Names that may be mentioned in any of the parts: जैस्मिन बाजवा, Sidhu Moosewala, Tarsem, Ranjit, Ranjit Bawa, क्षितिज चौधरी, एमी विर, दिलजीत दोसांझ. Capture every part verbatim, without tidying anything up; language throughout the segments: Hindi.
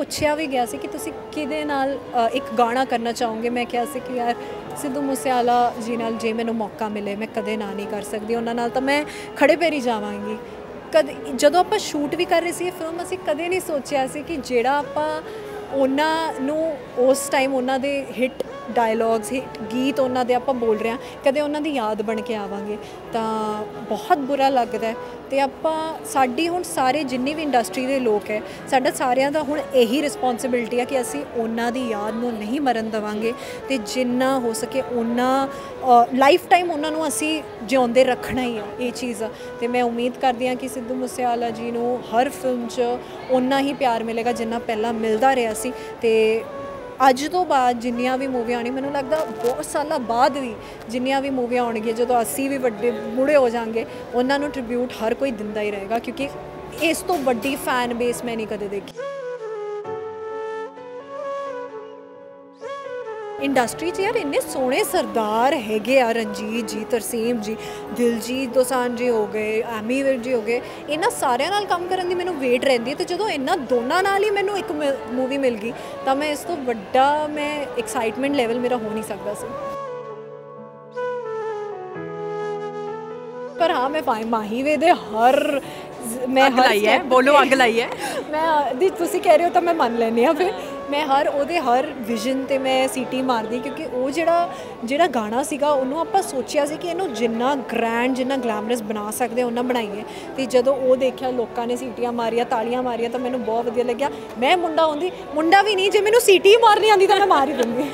पूछा भी गया कि तुसी किदे नाल एक गाना करना चाहोगे। मैं क्या सी कि यार सिद्धू मूसेवाला जी नाल जे मैनूं मौका मिले मैं कदे ना नहीं कर सकती, उन्हां नाल तां मैं खड़े पैरी जावांगी। कद जदों आपां शूट भी कर रहे सी फिल्म असीं कदे नहीं सोचिया सी कि जिहड़ा आपां उन्हां नूं उस टाइम उन्हां दे हिट डायलॉग्स हिट गीत उन्हां दे आपां बोल रहे हैं कदे उन्हां दी याद बन के आवांगे तां बहुत बुरा लगदा है। ते आपां साडी हुण सारे जिन्ने भी इंडस्ट्री दे लोक है साडा सारियां दा हुण यही रिस्पॉन्सिबिलिटी है कि असीं उन्हां दी याद नूं नहीं मरन देवांगे ते जिन्ना हो सके उन्हां लाइफ टाइम उन्हां नूं असीं जिउंदे रखना ही है ये चीज़। ते मैं उम्मीद करदी हां कि सिद्धू मूसेवाला जी नूं हर फिल्म च उन्ना ही प्यार मिलेगा जिन्ना पहला मिलदा रहा सी। ते अज तो बाद जिन्नियां भी मूवी आनी मैनूं लगदा बहुत साल बाद भी जिन्नियां भी मूवी आउणगियां जो तो असी भी वड्डे बूढ़े हो जाएंगे उन्हां नूं ट्रिब्यूट हर कोई दिंदा ही रहेगा क्योंकि इस तो वड्डी फैन बेस मैं नहीं कदे देखी। इंडस्ट्री च यार इन्ने सोहने सरदार हैगे आ, रणजीत जी, तरसेम जी, दिलजीत दोसांझ जी हो गए, एमी विर जी हो गए, इन्हां सारियां नाल काम करन दी मैनूं वेट रहिंदी है। तो जदों इन्हां दोनां नाल ही मैनूं एक मूवी मिल गई तां मैं इस तो वड्डा मैं एक्साइटमेंट लैवल मेरा हो नहीं सकदा सी। पर हाँ मैं फाइ माही वे दे हर मैं अग लाई है बोलो अग लाई है मैं दी तुसी कह रहे हो तो मैं मन लैनी हाँ। फिर मैं हर ओदे हर विजन ते मैं सीटी मारदी क्योंकि वो जिहड़ा जिहड़ा गाना सीगा उन्होंने आपां सोचिया सी कि इहनूं जिन्ना ग्रैंड जिन्ना ग्लैमरस बना सकदे उन्ना बनाईए। ते जदों वो देखिया लोकां ने सीटियां मारिया तालियां मारिया तां मैनूं बहुत वधिया लग्गिया। मैं मुंडा होंदी मुंडा भी नहीं जे मैनूं सीटी मारनी आंदी तां मैं मार ही दिंदी।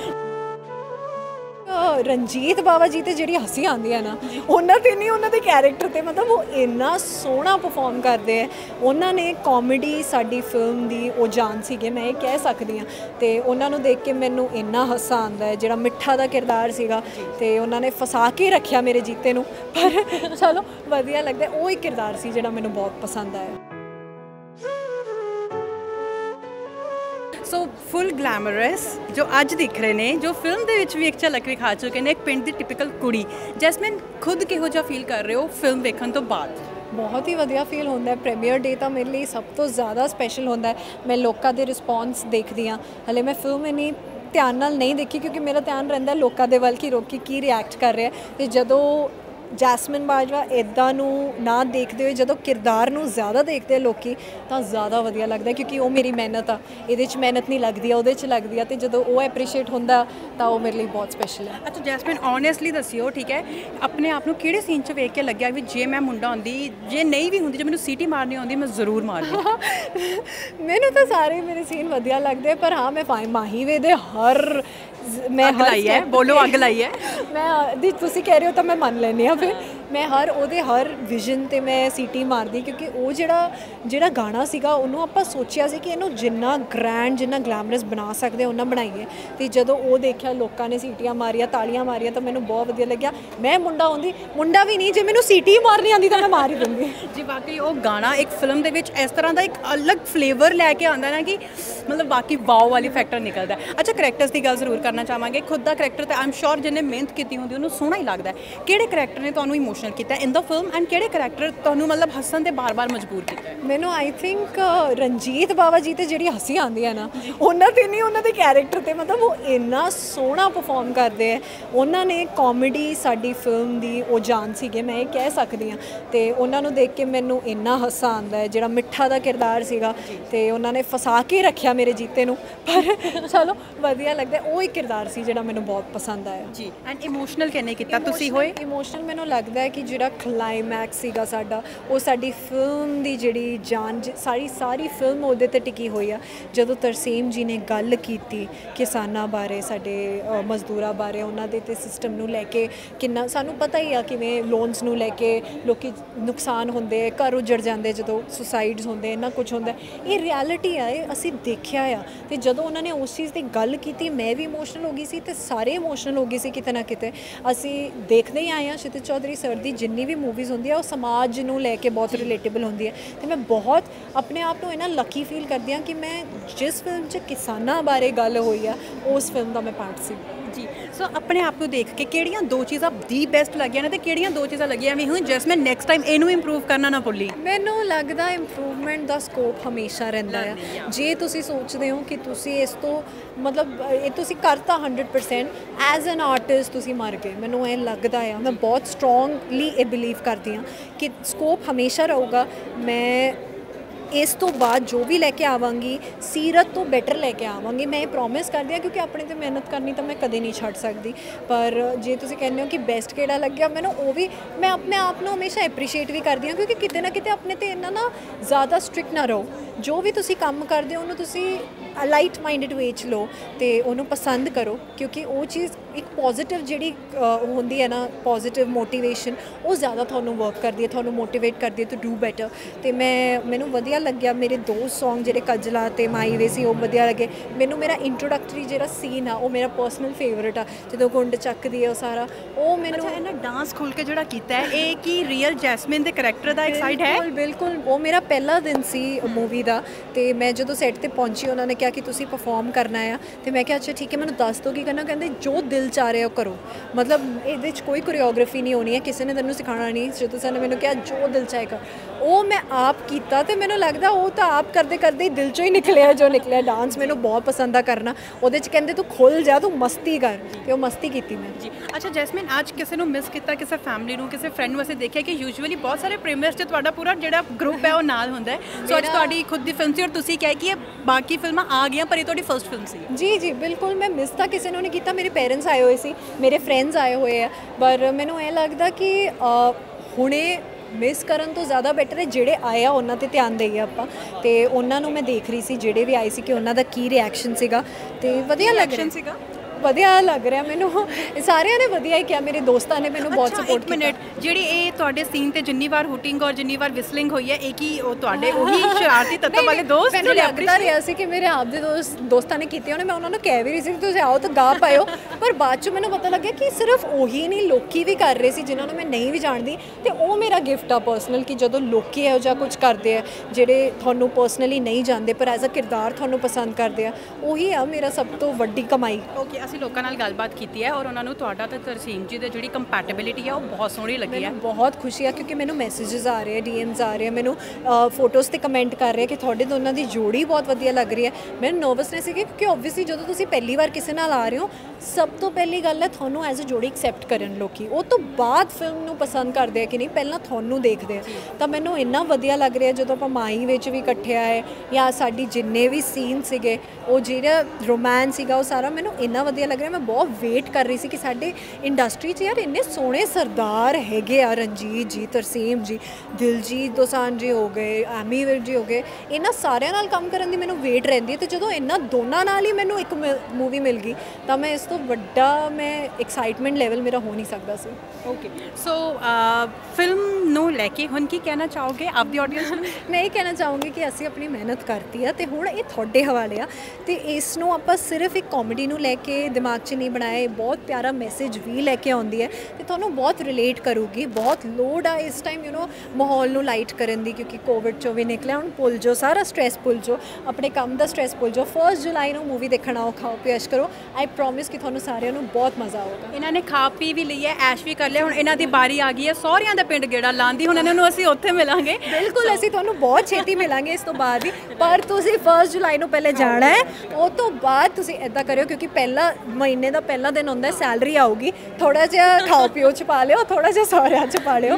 रंजीत बाबा जी ते जिहड़ी हसी आंदी है ना उन्हां ते नहीं उन्हां दे कैरेक्टर ते मतलब वो इन्ना सोहना परफॉर्म करदे है। उन्हां ने कॉमेडी साडी फिल्म दी ओ जान सीगे मैं ये कह सकदी हां। ते उन्हां नूं देख के मैनूं इन्ना हासा आंदा है जिहड़ा मिठा दा किरदार सीगा ते उन्हां ने फसा के रखिया मेरे जीते नूं पर चलो वधिया लगदा ओह इक किरदार सी जिहड़ा मैनूं बहुत पसंद आया। सो फुल ग्लैमरस जो अज दिख रहे हैं जो फिल्म के भी एक झलक विखा चुके हैं एक पिंड की टिपिकल कुड़ी जैस्मिन खुद किहो जिहा फील कर रहे हो फिल्म देखने तो बाद? बहुत ही वधिया फील होंदा है। प्रीमियर डे तो मेरे लिए सब तो ज़्यादा स्पैशल होंदा है। मैं लोगों के रिस्पॉन्स देखती हाँ हले मैं फिल्म इन्नी ध्यान नाल नहीं देखी क्योंकि मेरा ध्यान रहिंदा है लोगों के वल कि लोग की रिएक्ट कर रहे हैं। तो जदों जैस्मिन बाजवा इदा ना देखते हुए जो किरदार में ज़्यादा देखते हैं लोग तो ज़्यादा वधिया लगता है क्योंकि वो मेरी मेहनत आ ये मेहनत नहीं लगती है वो लगती है। तो जो वो एप्रीशिएट होंदा तो वो मेरे लिए बहुत स्पैशल है। अच्छा जैस्मिन ऑनेस्टली दसियो ठीक है अपने आप को किहड़े सीन च वेख के लग्या भी जे मैं मुंडा होंदी जे नहीं भी होंदी जो मैं सीटी मारनी होंदी मैं जरूर मारनी? मैनू तो सारे मेरे सीन वधिया लगते पर हाँ मैं फाइ माही वे दे हर मैं अग लाई है बोलो अग लाई है मैं दी तुसी कह रहे हो तो मैं मन लैनी हाँ। फिर मैं हर ओदे हर विजन ते मैं सीटी मारदी क्योंकि वो जिहड़ा जिहड़ा गाना सीगा उन्होंने आपां सोचिया सी कि इहनूं जिन्ना ग्रैंड जिन्ना ग्लैमरस बना सकदे उन्ना बनाईए। ते जदों वो देखिया लोकां ने सीटियां मारिया तालियां मारिया तां मैनूं बहुत वधिया लग्गिया। मैं मुंडा होंदी मुंडा भी नहीं जे मैनूं सीटी मारनी आंदी तां मैं मार ही दिंदी जी। बाकी वो गाना एक फिल्म दे विच इस तरह का एक अलग फ्लेवर लैके आंदा ना कि मतलब बाकी वाओ वाली फैक्टर निकलदा है। अच्छा करैक्टर्स की गल जरूर करना चाहांगे खुद का करैक्टर तो आई एम श्योर जिन्हें मेहनत की होंगी उन्होंने सोहना ही लगता है। किहड़े करैक्टर ने तुहानूं इमोशनल किया इन द फिल्म एंड किहड़े करैक्टर तुहानूं मतलब हसन से बार बार मजबूर किया? मैनूं आई थिंक रणजीत बाबा जी ते जिहड़ी हसी आंदी है ना उन्हां ते नहीं उन्हां दे कैरेक्टर ते मतलब वो इन्ना सोहना परफॉर्म करदे है। उन्हां ने कॉमेडी साडी फिल्म दी ओ जान सीगे मैं ये कह सकदी हां। ते उन्हां नूं देख के मैनूं इन्ना हासा आंदा है जिहड़ा मिठा दा किरदार सीगा ते उन्हां ने फसा के रखिया मेरे जीते नूं पर चलो वधिया लगदा ओह इक किरदार सी जिहड़ा मैनूं बहुत पसंद आया जी। एंड इमोशनल किहने कीता तुसीं होए? इमोशनल मैनूं लगदा है कि जिहड़ा क्लाइमैक्स सीगा साडा ओह साडी फिल्म दी जिहड़ी जान सारी सारी फिल्म ओहदे ते टिकी होई आ। जदों तरसेम जी ने गल कीती किसानां बारे साडे मजदूरां बारे उन्हां दे ते सिस्टम नूं लैके किन्ना सानूं पता ही आ किवें लोन्स नूं लैके लोकी नुकसान होंदे घर उजड़ जांदे जदों सुसाइड्स होंदे इन्ना कुछ होंदा ये रियलिटी आ असीं देखिया आ। ते जदों उन्हां ने उस चीज़ दी गल कीती मैं भी इमोशनल हो गई सी ते सारे इमोशनल हो गई सी किते ना किते। असी देखते ही आए हैं क्षितिज चौधरी सर की जिन्नी भी मूवीज़ होंदी है वो समाज नूं लैके बहुत रिलेटेबल होंदी है। तो मैं बहुत अपने आप को इन्ना लकी फील करती हाँ कि मैं जिस फिल्म च किसानां बारे गल हुई है उस फिल्म का मैं पार्ट सी जी सो so, अपने आप को देख के केड़ियां दो चीज़ां दी बेस्ट लगियां ने ते केड़ियां दो चीज़ां लगियां मैं हूं जिस मैं नैक्सट टाइम इनू इंप्रूव करना ना भुली। मैनूं लगदा इंप्रूवमेंट दा स्कोप हमेशा रहिंदा है। जे तुसीं सोचदे हो कि तुसीं इस तो मतलब ये तुसीं करता hundred percent as an artist तुसीं मर गए, मैनूं ऐ लगदा है। मैं बहुत स्ट्रोंगली ये बिलीव करती हाँ कि स्कोप हमेशा रहूगा। मैं इस तो बाद जो भी लैके आवांगी सीरत तो बैटर लैके आवांगी, मैं ये प्रोमिस कर दिया, क्योंकि अपने तो मेहनत करनी तो मैं कदे नहीं छोड़ सकती। पर जे तुसीं कहने हो कि बेस्ट केड़ा लग गया, मैंने वो भी मैं अपने आप को हमेशा एप्रीशिएट भी करती हूँ, क्योंकि कितने ना कितने अपने तो इन्ना ना ज़्यादा स्ट्रिक्ट ना रहो। जो भी तुसीं काम करते हो उन्होंने तुसीं लाइट माइंडेड वे च लो तो उन्होंने पसंद करो, क्योंकि वो चीज़ एक पॉजिटिव जी होंदी है ना, पॉजिटिव मोटिवेशन वो ज़्यादा थोनों वर्क करती है, थोनों मोटिवेट करती है टू डू बैटर। तो मैं मैनू वधिया लग्या मेरे दो सॉन्ग जेडे कजला ते माई वे सी वो वधिया लगे। मैनू मेरा इंट्रोडक्टरी जेड़ा सीन आ वो मेरा पर्सनल फेवरेट आ, जो गुंड चकदी है वो सारा वो मैंने अच्छा, डांस खोल के जो किया है ये कि रियल जैस्मिन के करैक्टर का एक साइड है। बिल्कुल वो मेरा पहला दिन सी मूवी का, तो मैं जो सैट पर पहुंची उन्होंने कहा कि तुसीं परफॉर्म करना है, तो मैं कहा अच्छा ठीक है, मैं दस दो की करना। कहते जो दिल चाह रहे हो करो, मतलब ये कोई कोरियोग्राफी नहीं होनी है, किसी ने तेनों सिखाना नहीं। जो तुसा ने मैंने क्या जो दिल चाहे कर वो मैं आप किया, तो मैंने लगता वो तो आप करते करते ही दिल चो ही निकलिया जो निकलिया। डांस मैंने बहुत पसंद आ करना, वो कहते तू खुल जा तू मस्ती कर, तो वो मस्ती की मैं जी। अच्छा जैस्मिन आज किसी मिस किया किसी फैमिली किसी फ्रेंड वास्ते देखिए कि यूजुअली बहुत सारे प्रीमियर्स पूरा जो ग्रुप है वो नाल होंदा है, सो आज तुहाडी खुद की फिल्म सी और तुसीं कह कि बाकी फिल्मां आ गई पर ये तुहाडी फर्स्ट फिल्म सी। जी जी बिल्कुल मैं मिस तो किसी ने नहीं किया, मेरे पेरेंट्स आए हुए सी, मेरे फ्रेंड्स आए हुए है, पर मैनूं ऐ लगदा कि हुणे मिस करन तो ज़्यादा बेटर है जेडे आया उन्होंने ते ध्यान देइए आपां। ते उन्होंने मैं देख रही सी जेडे भी आए सी कि उन्होंने की रिएक्शन सीगा, ते वधिया रिएक्शन सीगा, वधिया लग रहा मैनू। सारे ने वधिया ही किया, मेरे दोस्तों ने मैनू बहुत सपोर्ट मिनट जी। ये तुहाडे सीन ते जिन्नी बार हुटिंग और जिन्नी बार विसलिंग हुई है, एक ही तुहाडे ओही शरारती तत्व वाले दोस्त मैनू लगता रहा सी कि मेरे आप दे दोस्त दोस्तों ने कीते होने। मैं उन्होंने कह भी रही सी तुसीं आओ तो गा पाओ, पर बाद चो मैनू पता लग्या कि सिर्फ ओही नहीं लोकी भी कर रहे सी जिन्होंने मैं नहीं भी जानती। तो वो मेरा गिफ्ट आ परसनल कि जो लोकी इहो जिहा कुछ करते हैं जेडे तुहानू परसनली नहीं जानते पर एज अ किरदार तुहानू पसंद करते हैं, ओही आ मेरा सब तो वड्डी कमाई। ओके ਅਸੀਂ ਲੋਕਾਂ ਨਾਲ ਗੱਲਬਾਤ ਕੀਤੀ ਹੈ ਔਰ ਉਹਨਾਂ ਨੂੰ ਤੁਹਾਡਾ ਤੇ ਤਰਸੀਮ ਜੀ ਦੇ ਜਿਹੜੀ ਕੰਪੈਟੀਬਿਲਿਟੀ ਹੈ ਉਹ बहुत ਸੋਹਣੀ ਲੱਗੀ है। बहुत खुशी है क्योंकि मैंने मैसेजेस आ रहे डीएम्स आ रहे, मैंने फोटोज़ से कमेंट कर रहे कि थोड़े दोनों की जोड़ी बहुत वधिया लग रही है। मैं नर्वसनेस है क्योंकि ओबवियसली जो तुम पहली बार किसी आ रहे हो सब तो पहली गल है थोनों एज अ जोड़ी एक्सैप्ट करन लोकी, वो तो बाद फिल्म नूं पसंद करते हैं कि नहीं पहला थोनों देखते हैं। तो मैंने इन्ना वधिया लग रहा है जो आप माही विच भी इकट्ठे आए या साडी जिन्ने भी सीन सीगे वो जिहड़ा रोमांस सीगा वो सारा मैंने इन्ना वधिया लग रहा। मैं बहुत वेट कर रही थी कि साडे इंडस्ट्री च यार इन्ने सोहणे सरदार हैगे आ, रणजीत जी, तरसेम जी, दिलजीत दोसांझ जी हो गए, एमी विर जी हो गए, इन्हां सारियां नाल काम करन दी मैनूं वेट रहिंदी है। तो जदों इन्हां दोनां नाल ही मैनूं एक मूवी मिल गई तो मैं तो बड़ा मैं एक्साइटमेंट लेवल मेरा हो नहीं सकता सी। ओके सो फिल्म नू लैके हुण की कहना चाहोगे आप दी ऑडियंस? मैं ये कहना चाहूँगी कि असी अपनी मेहनत करती है, तो हुण ये थोड़े हवाले आ, तो इस नू आपां सिर्फ एक कॉमेडी नू लैके दिमाग च नहीं बनाया, बहुत प्यारा मैसेज भी लैके आउंदी है, तो तुहानूं बहुत रिलेट करूगी। बहुत लोड आ इस टाइम यू नो माहौल नू लाइट करन दी, क्योंकि कोविड चो भी निकलिया हुण, भुल जाओ सारा स्ट्रैस, भुल जाओ अपने काम दा स्ट्रैस, भुल जाओ फर्स्ट जुलाई नू मूवी देखण आओ, खाओ पी ऐश करो। आई प्रॉमिस कि तुहानूं सारियां नू बहुत मज़ा आऊगा। इन्होंने खा पी भी ली है, ऐश भी कर लिया, हुण इन्हां दी बारी आ गई है सौहरियां दा पिंड गेड़ा लांदी, हुण इन्हां नू असीं उत्थे मिलांगे। बिल्कुल असीं तुहानूं बहुत छेती मिलांगे इस तो बाद ही, पर तुसीं फर्स्ट जुलाई नू पहले जाना है, उस तो बाद तुसीं इदां करियो क्योंकि पहला महीने का पहला दिन होंदा है, सैलरी आऊगी, थोड़ा जिहा खाओ पीओ च पा लिओ, थोड़ा जिहा सौहरियां च पा लिओ।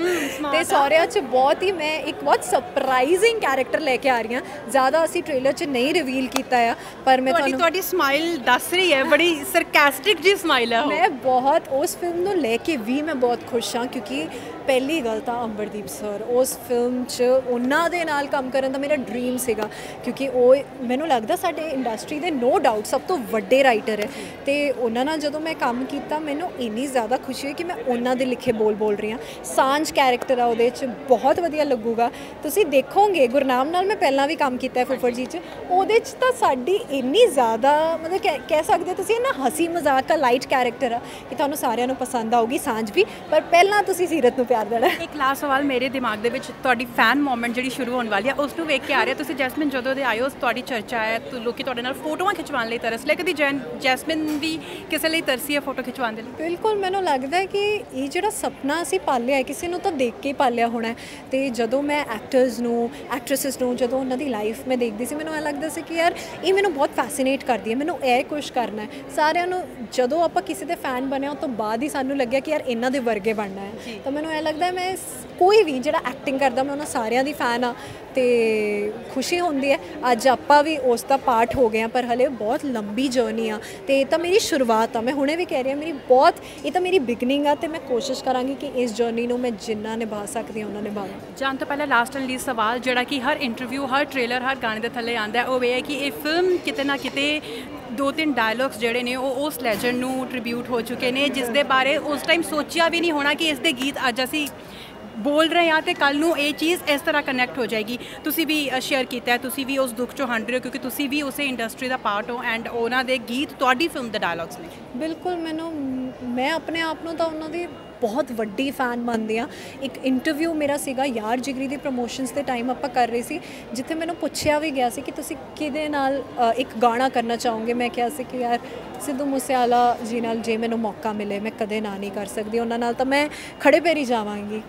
ते सौहरियां च बहुत ही मैं एक बहुत सरप्राइजिंग कैरेक्टर लेके आ रही हाँ, ज़्यादा असीं ट्रेलर च नहीं रिवील कीता आ, पर मैं तुहानूं तुहाडी स्माइल दस रही है, बड़ी सरकास्टिक जी स्माइल है। मैं बहुत उस फिल्म को लेके भी मैं बहुत खुश हाँ, क्योंकि पहली गल तो अंबरदीप सर उस फिल्म च उन्हां दे नाल काम करन दा मेरा ड्रीम सीगा, क्योंकि वो मैनूं लगदा साडे इंडस्ट्री दे नो डाउट सब तो वड्डे राइटर है। तो उन्हां नाल जदों मैं काम कीता मैनूं इन्नी ज़्यादा खुशी हुई कि मैं उन्हां दे लिखे बोल बोल रही हाँ। सांझ कैरेक्टर आ उहदे च बहुत वधिया लगूगा, तुसीं देखोगे। गुरनाम नाल मैं पहलां भी काम कीता है फुफड़ जी च, उहदे च तां साडी इन्नी ज़्यादा मतलब कह कह सकदे तुसीं इन्ना हसी मजाक का लाइट कैरेक्टर आ कि तुहानूं सारियां नूं पसंद आऊगी सांझ भी, पर पहलां तुसीं सीरत नूं प्यार देना। एक लास्ट सवाल मेरे दिमाग दे विच तुहाडी फैन मोमेंट जिहड़ी शुरू होने वाली है उस नूं वेख के आ रहे हो तुसीं जैस्मिन जदों दे आए हो तुहाडी चर्चा है, लोकी तुहाडे नाल फोटोआं खिचवाउण लई तरस लई, कदी जैन जैस्मिन तुम भी किसी लिए तरसी है फोटो खिंचवाने के लिए? बिल्कुल, मैनू लगता है कि ये जिहड़ा सपना असीं पालिया है किसी नूं तां देख के पालिया होना है। तो जदों मैं एक्टर्स नूं एक्ट्रेसिस नूं जदों उन्हां दी लाइफ मैं देखदी सी, मैनू ऐ लगदा सी कि यार ये मैनू बहुत फैसीनेट करती है, मैनू ऐ कुछ करना है। सारियां नूं जदों आपां किसी दे फैन बने उस तों बाद ही सानूं लग्गिया कि यार इन्हां दे वर्गे बनना है। तो मैनू ऐ लगदा है मैं कोई भी जिहड़ा एक्टिंग करदा मैं उन्हां सारियां दी फैन आ ते खुशी हुंदी है। अज आपां भी उस दा पार्ट हो गए हैं, पर हले बहुत लंबी जर्नी आ ते तां मेरी शुरुआत आ। मैं हुणे भी कह रही हूँ मेरी बहुत ये तां मेरी बिगनिंग आ ते मैं कोशिश करांगी कि इस जर्नी नूं मैं जिन्ना निभा सकदी उन्ना निभावां। जान तो पहले लास्ट एंड लीस्ट सवाल जिहड़ा कि हर इंटरव्यू हर ट्रेलर हर गाने दे थल्ले आंदा है, ओह इह है कि इह फिल्म किते ना किते दो तीन डायलॉग्स जिहड़े ने ओह उस लैजेंड नूं ट्रिब्यूट हो चुके ने जिस दे बारे उस टाइम सोचिया भी नहीं होना कि इस दे गीत अज असीं बोल रहे हैं तो कल नू ये चीज़ इस तरह कनैक्ट हो जाएगी। तुसी भी शेयर किया है, तुसी भी उस दुख चो हंड रहे हो क्योंकि तुसी भी उस इंडस्ट्री का पार्ट हो एंड उन्हों के गीत तुहाडी फिल्म के डायलॉग्स ने। बिल्कुल, मैनू मैं अपने आप नू तां उन्हों दी बहुत वड्डी फैन मनदी हाँ। एक इंटरव्यू मेरा सीगा यार जिगरी दी प्रमोशनस के टाइम आपां कर रहे सी जिथे मैनू पूछया भी गया सी कि तुसी किहदे नाल एक गाना करना चाहोगे। मैं कहा सी कि यार सिद्धू मूसेवाला जी नाल जे मैनू मौका मिले मैं कदे ना नहीं कर सकती, उन्हां नाल तां मैं खड़े पैरी जावांगी।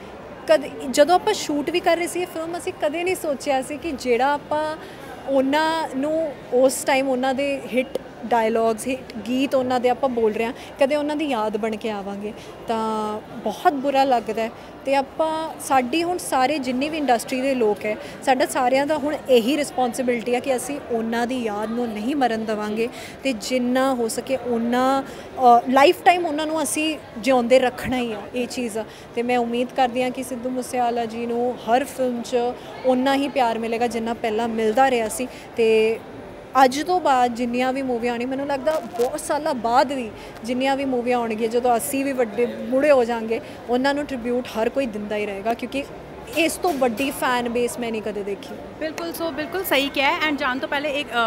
कद जदों आपां शूट भी कर रहे सी फिल्म असीं कदे नहीं सोचिया सी कि जिहड़ा आपां उन्हां नूं उस टाइम उन्हां दे हिट डायलॉग्स हिट गीत उन्हां दे आपां बोल रहे हैं कदे उन्हां दी याद बन के आवांगे तां बहुत बुरा लगदा है। ते आपां साडी हुण सारे जिन्ने भी इंडस्ट्री दे लोक है साडा सारियां दा हुण यही रिस्पॉन्सिबिलिटी है कि असीं उन्हां दी याद नूं नहीं मरन देवांगे ते जिन्ना हो सके उन्ना लाइफ टाइम उन्हां नूं असीं जिउंदे रखना ही है। ये चीज़ ते मैं उम्मीद करदी हां कि सिद्धू मूसेवाला जी नूं हर फिल्म च उन्ना ही प्यार मिलेगा जिन्ना पहला मिलदा रहा सी। ते अज तो बाद जिन्नियां भी मूवियां आनी मैनू लगता बहुत साल बाद भी जिन्नियां भी मूवियां आउणगियां जदों असी भी वड्डे बूढ़े हो जाएंगे उन्हां नूं ट्रिब्यूट हर कोई दिंदा ही रहेगा क्योंकि इस तो बड़ी फैन बेस मैं नहीं कदे देखी। बिल्कुल, सो बिल्कुल सही क्या है। एंड जान तो पहले एक आ,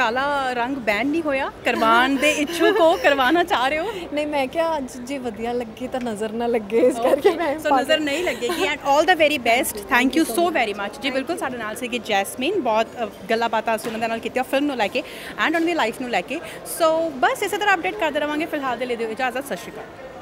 काला रंग बैन नहीं होया करवान दे इच्छू को करवाना चाह रहे हो? नहीं, मैं क्या अज जे वधिया लगे तो नज़र ना लगे इस okay. करके मैं so, नज़र नहीं लगेगी। And all the very best, thank you so very much जी। बिल्कुल साढ़े नाल सीगी जैसमीन, बहुत गल्लां बातां असीं उन्हां नाल कीतियां फिल्म नूं लैके एंड उन्हां दी लाइफ नूं लैके। सो बस इस तरह अपडेट करदे रहांगे। फिलहाल दे लई दिओ इजाज़त, सत श्री अकाल।